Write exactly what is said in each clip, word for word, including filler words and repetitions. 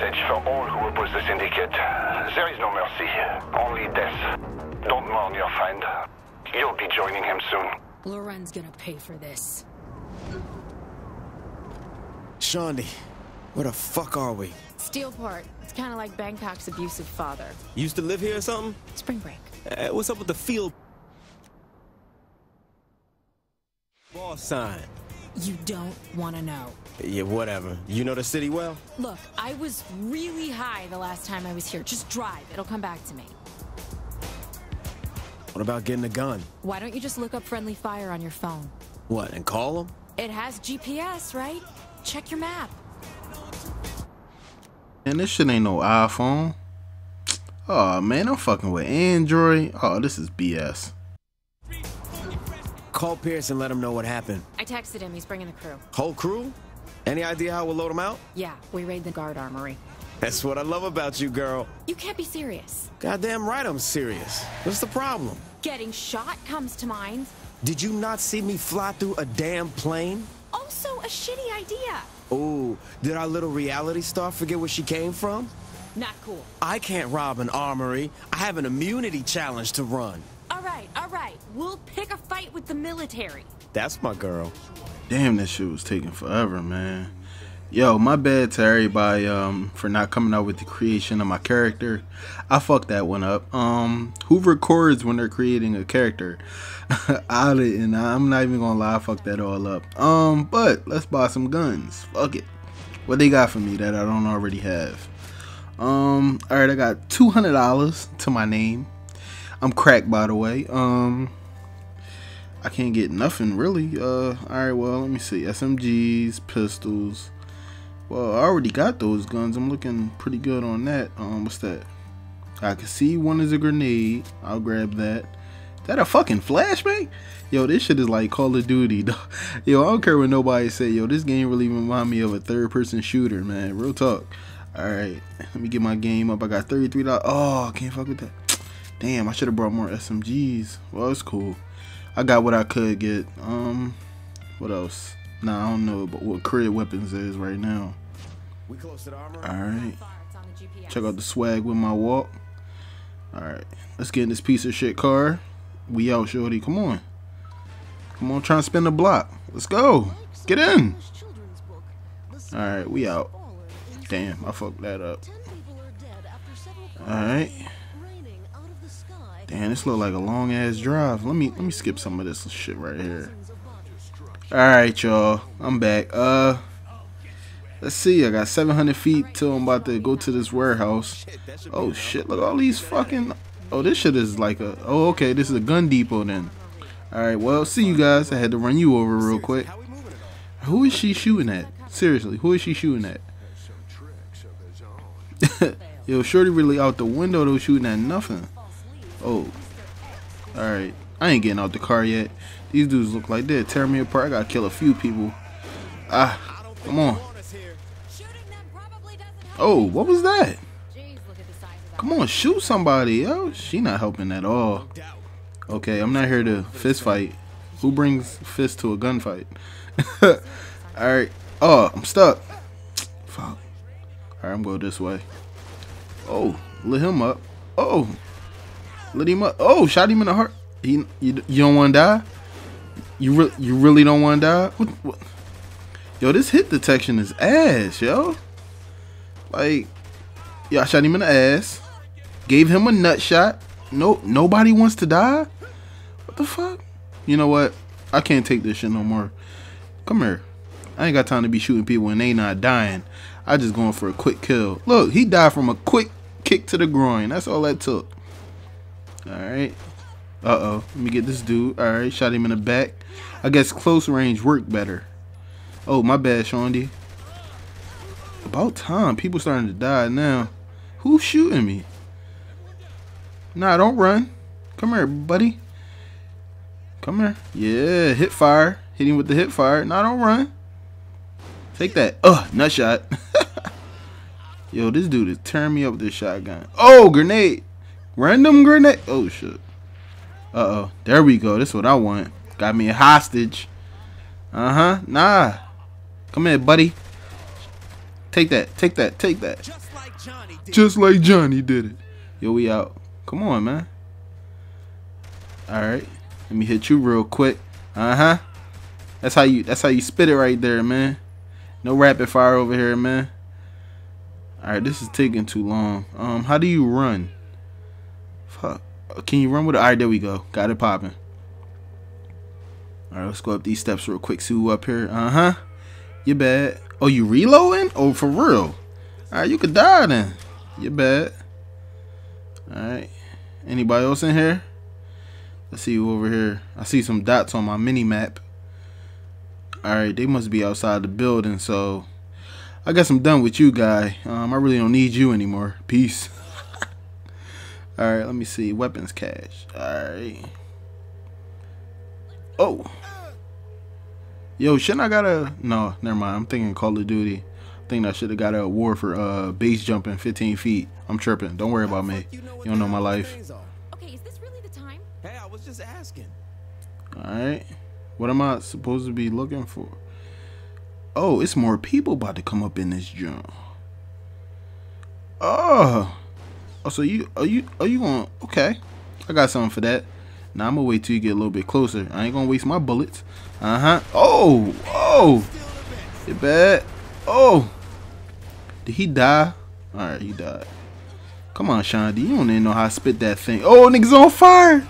message for all who oppose the syndicate. There is no mercy, only death. Don't mourn your friend. You'll be joining him soon. Loren's gonna pay for this. Shaundi, where the fuck are we? Steelport. It's kind of like Bangkok's abusive father. You used to live here or something? Spring break. Uh, what's up with the field? Ball sign. You don't want to know. Yeah, whatever. You know the city well? Look, I was really high the last time I was here. Just drive. It'll come back to me. What about getting a gun? Why don't you just look up friendly fire on your phone? What, and call them? It has G P S, right? Check your map. And this shit ain't no iPhone. Oh man, I'm fucking with Android. Oh, this is B S. Call Pierce and let him know what happened. I texted him. He's bringing the crew. Whole crew? Any idea how we'll load them out? Yeah, we raid the guard armory. That's what I love about you, girl. You can't be serious. Goddamn right I'm serious. What's the problem? Getting shot comes to mind. Did you not see me fly through a damn plane? Also a shitty idea. Ooh, did our little reality star forget where she came from? Not cool. I can't rob an armory. I have an immunity challenge to run. All right, all right. We'll pick a fight with the military. That's my girl. Damn, this shit was taking forever, man. Yo, my bad to everybody um, for not coming out with the creation of my character. I fucked that one up. Um, who records when they're creating a character? I didn't. I'm not even gonna lie, I fucked that all up. Um, but let's buy some guns. Fuck it. What they got for me that I don't already have? Um, alright, I got two hundred dollars to my name. I'm cracked, by the way. Um, I can't get nothing really. Uh, alright, well, let me see. S M Gs, pistols. Well, I already got those guns. I'm looking pretty good on that. Um, what's that? I can see one is a grenade. I'll grab that. Is that a fucking flashbang? Yo, this shit is like Call of Duty. Yo, I don't care what nobody say. Yo, this game really remind me of a third-person shooter, man. Real talk. All right, let me get my game up. I got thirty-three dollars. Oh, I can't fuck with that. Damn, I should have brought more S M Gs. Well, it's cool. I got what I could get. Um, what else? Nah, I don't know about what crib weapons is right now. Alright. Check out the swag with my walk. Alright. Let's get in this piece of shit car. We out, shorty. Come on. Come on, try and spin the block. Let's go. Get in. Alright, we out. Damn, I fucked that up. Alright. Damn, this look like a long ass drive. Let me let me skip some of this shit right here. Alright, y'all. I'm back. Uh, let's see. I got seven hundred feet till I'm about to go to this warehouse. Oh, shit. Look at all these fucking... Oh, this shit is like a... Oh, okay. This is a gun depot then. Alright, well, see you guys. I had to run you over real quick. Who is she shooting at? Seriously, who is she shooting at? Yo, shorty really out the window though shooting at nothing. Oh. Alright. I ain't getting out the car yet. These dudes look like they're tearing me apart. I gotta kill a few people. Ah, come on. Oh, what was that? Come on, shoot somebody, yo. She not helping at all. Okay, I'm not here to fist fight. Who brings fist to a gunfight? Alright. Oh, I'm stuck. Fuck. Alright, I'm going this way. Oh, lit him up. Oh. Lit him up. Oh, shot him in the heart. He, you, you don't want to die? You, re you really don't want to die? What, what? Yo, this hit detection is ass, yo. Like, yo, I shot him in the ass. Gave him a nut shot. No, nobody wants to die? What the fuck? You know what? I can't take this shit no more. Come here. I ain't got time to be shooting people and they not dying. I just going for a quick kill. Look, he died from a quick kick to the groin. That's all that took. Alright. Uh-oh. Let me get this dude. Alright, shot him in the back. I guess close range worked better. Oh, my bad, Shaundi. About time. People starting to die now. Who's shooting me? Nah, don't run. Come here, buddy. Come here. Yeah, hit fire. Hit him with the hit fire. Nah, don't run. Take that. Ugh, nut shot. Yo, this dude is tearing me up with this shotgun. Oh, grenade. Random grenade. Oh, shit. Uh-oh. There we go. That's what I want. Got me a hostage. Uh-huh. Nah. Come here, buddy. Take that. Take that. Take that. like Johnny did. Just like Johnny did it. Yo, we out. Come on, man. Alright. Let me hit you real quick. Uh-huh. That's how you that's how you spit it right there, man. No rapid fire over here, man. Alright, this is taking too long. Um, how do you run? Fuck. Can you run with it? Alright, there we go. Got it popping. Alright, let's go up these steps real quick. See who up here. Uh-huh. You bad. Oh, you reloading? Oh, for real. Alright, you could die then. You bad. Alright. Anybody else in here? Let's see you over here. I see some dots on my mini map. Alright, they must be outside the building, so I guess I'm done with you, guy. Um, I really don't need you anymore. Peace. Alright, let me see. Weapons cache. Alright. Oh. Yo, shouldn't I got a... No, never mind. I'm thinking Call of Duty. I think I should have got an award for uh, base jumping fifteen feet. I'm tripping. Don't worry about me. You don't know my life. Okay, is this really the time? Hey, I was just asking. Alright. What am I supposed to be looking for? Oh, it's more people about to come up in this joint. Oh, oh, so you are you are you going? Okay, I got something for that. Now I'm gonna wait till you get a little bit closer. I ain't gonna waste my bullets. Uh huh. Oh, oh, you bad. Oh, did he die? All right, he died. Come on, Shaundi, you don't even know how I spit that thing. Oh, niggas on fire.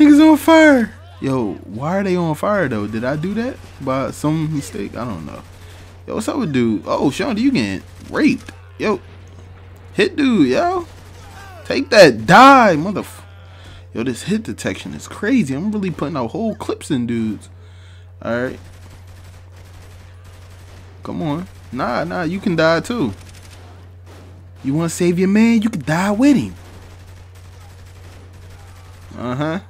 Niggas on fire. Yo, why are they on fire though? Did I do that by some mistake? I don't know. Yo, what's up with dude? Oh, Shaundi, you getting raped. Yo, hit dude, yo. Take that, die, motherf. Yo, this hit detection is crazy. I'm really putting out whole clips in dudes. All right. Come on. Nah, nah, you can die too. You want to save your man? You can die with him. Uh-huh.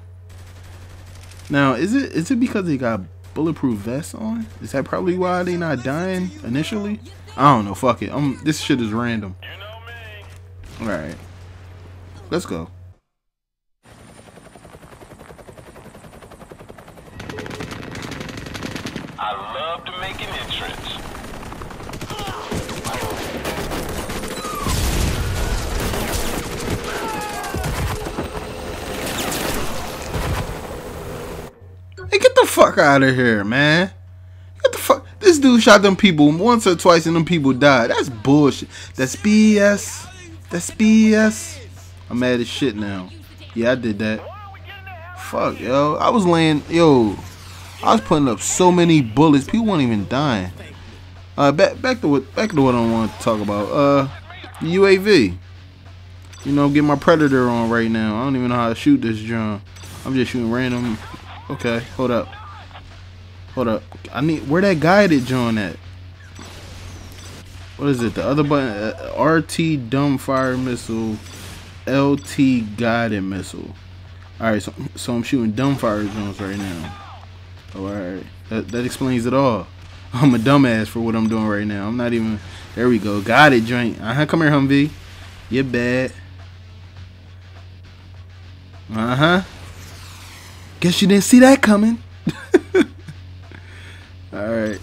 Now, is it is it because they got bulletproof vests on? Is that probably why they not dying initially? I don't know. Fuck it. Um, this shit is random. You know me. All right, let's go. I love to make an entrance. Fuck out of here, man. What the fuck? This dude shot them people once or twice and them people died. That's bullshit. That's B S. That's B S. I'm mad as shit now. Yeah, I did that. Fuck, yo. I was laying, yo. I was putting up so many bullets. People weren't even dying. Uh, back, back to what, back to what I want to talk about. Uh, U A V. You know, get my Predator on right now. I don't even know how to shoot this drum. I'm just shooting random. Okay, hold up. Hold up. I need where that guided John at. What is it? The other button, uh, R T dumbfire missile, L T guided missile. All right, so so I'm shooting dumbfire drones right now. Oh, all right, that that explains it all. I'm a dumbass for what I'm doing right now. I'm not even. There we go. Guided joint. Uh huh. Come here, Humvee. You bad. Uh huh. Guess you didn't see that coming. Alright.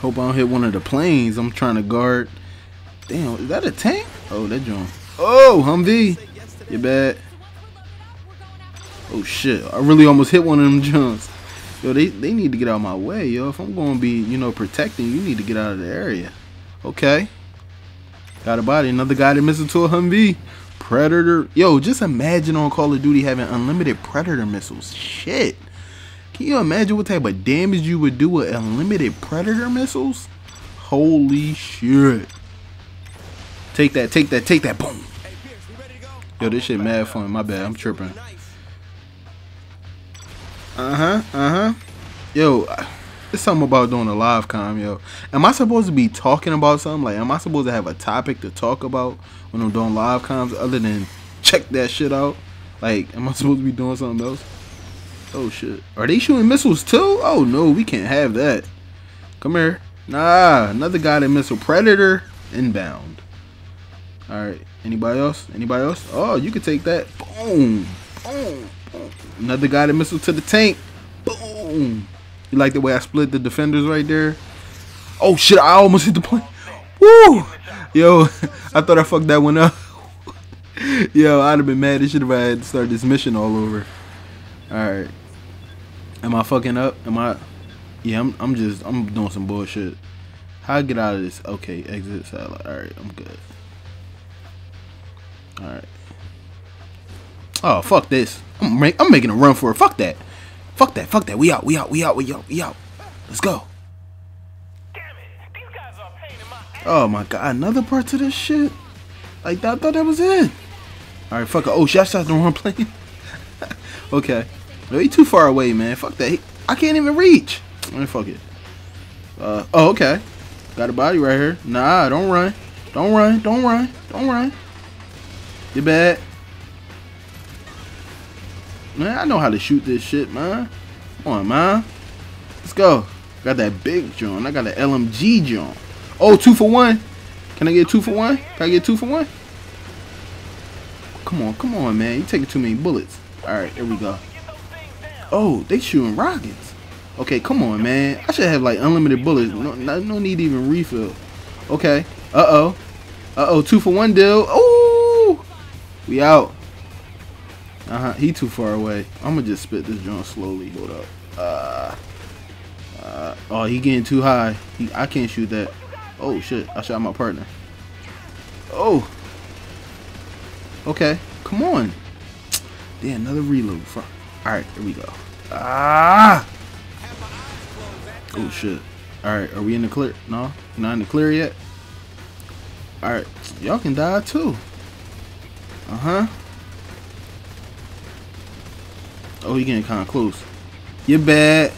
Hope I don't hit one of the planes I'm trying to guard. Damn, is that a tank? Oh, that joint. Oh, Humvee. You bad. Oh, shit. I really almost hit one of them joints. Yo, they, they need to get out of my way, yo. If I'm going to be, you know, protecting, you need to get out of the area. Okay. Got a body. Another guy that missing to a Humvee. Predator. Yo, just imagine on Call of Duty having unlimited Predator missiles. Shit. Can you imagine what type of damage you would do with unlimited Predator missiles? Holy shit. Take that, take that, take that, boom. Yo, this shit mad fun. My bad, I'm tripping. Uh-huh, uh-huh. Yo, it's something about doing a live com, yo. Am I supposed to be talking about something? Like, am I supposed to have a topic to talk about when I'm doing live comms other than check that shit out? Like, am I supposed to be doing something else? Oh shit. Are they shooting missiles too? Oh no, we can't have that. Come here. Nah, another guided missile. Predator inbound. Alright, anybody else? Anybody else? Oh, you can take that. Boom. Boom. Boom. Another guided missile to the tank. Boom. You like the way I split the defenders right there? Oh shit, I almost hit the plane. Woo! Yo, I thought I fucked that one up. Yo, I'd have been mad as shit if I had to start this mission all over. Alright. Am I fucking up? Am I? Yeah, I'm, I'm just, I'm doing some bullshit. How I get out of this? Okay, exit satellite. Alright, I'm good. Alright. Oh, fuck this. I'm, make, I'm making a run for it. Fuck that. Fuck that. Fuck that. We out. We out. We out. We out. We out. Let's go. Damn it. These guys are pain in my ass. Oh my god. Another part to this shit? Like, that, I thought that was it. Alright, fuck it. Oh, shit. I shot the wrong plane. Okay. No, he too far away, man. Fuck that. He, I can't even reach. Man, fuck it. Uh, oh, okay. Got a body right here. Nah, don't run. Don't run. Don't run. Don't run. You're bad. Man, I know how to shoot this shit, man. Come on, man. Let's go. Got that big John. I got an L M G John. Oh, two for one. Can I get two for one? Can I get two for one? Come on, come on, man. You're taking too many bullets. Alright, there we go. Oh, they shooting rockets. Okay, come on, man. I should have, like, unlimited bullets. No, no need to even refill. Okay. Uh-oh. Uh-oh, two for one, deal. Oh! We out. Uh-huh. He too far away. I'm gonna just spit this joint slowly. Hold up. Uh, uh, oh, he getting too high. He, I can't shoot that. Oh, shit. I shot my partner. Oh. Okay. Come on. Damn, another reload. Fuck. Alright, here we go. Ah! Oh, shit. Alright, are we in the clear? No? Not in the clear yet? Alright. Y'all can die, too. Uh-huh. Oh, he getting kind of close. You're bad.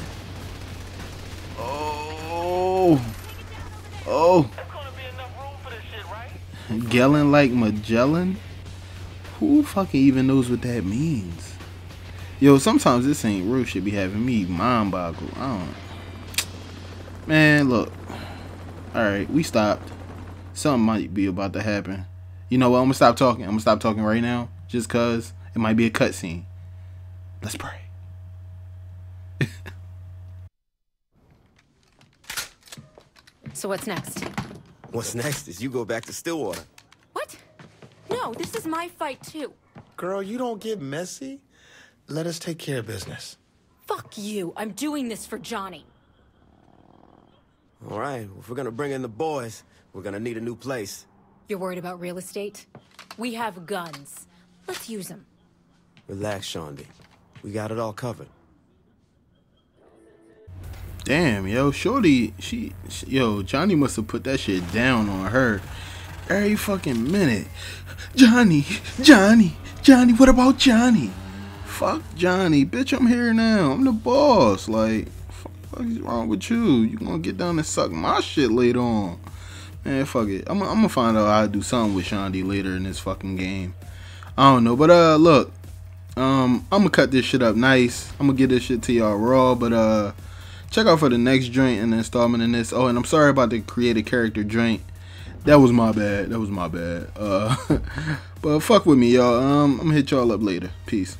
Oh. Oh. That's gonna be enough room for this shit, right? Gallon like Magellan? Who fucking even knows what that means? Yo, sometimes this ain't real shit be having me mind boggle. I don't. Man, look. Alright, we stopped. Something might be about to happen. You know what? I'm gonna stop talking. I'm gonna stop talking right now. Just cause it might be a cutscene. Let's pray. So what's next? What's next is you go back to Stillwater. What? No, this is my fight too. Girl, you don't get messy. Let us take care of business. Fuck you. I'm doing this for Johnny. All right, well, if we're gonna bring in the boys, we're gonna need a new place. You're worried about real estate? We have guns. Let's use them. Relax, Shaundi. We got it all covered. Damn, yo, Shorty, she, she, yo, Johnny must have put that shit down on her every fucking minute. Johnny, Johnny, Johnny, what about Johnny? Fuck Johnny, bitch, I'm here now. I'm the boss. Like, fuck, fuck is wrong with you? You gonna get down and suck my shit later on. Man, fuck it. I'm, I'm gonna find out how to do something with Shaundi later in this fucking game. I don't know, but, uh, look. Um, I'm gonna cut this shit up nice. I'm gonna get this shit to y'all raw, but uh, check out for the next joint and installment in this. Oh, and I'm sorry about the create a character joint. That was my bad. That was my bad. Uh, but fuck with me, y'all. Um, I'm gonna hit y'all up later. Peace.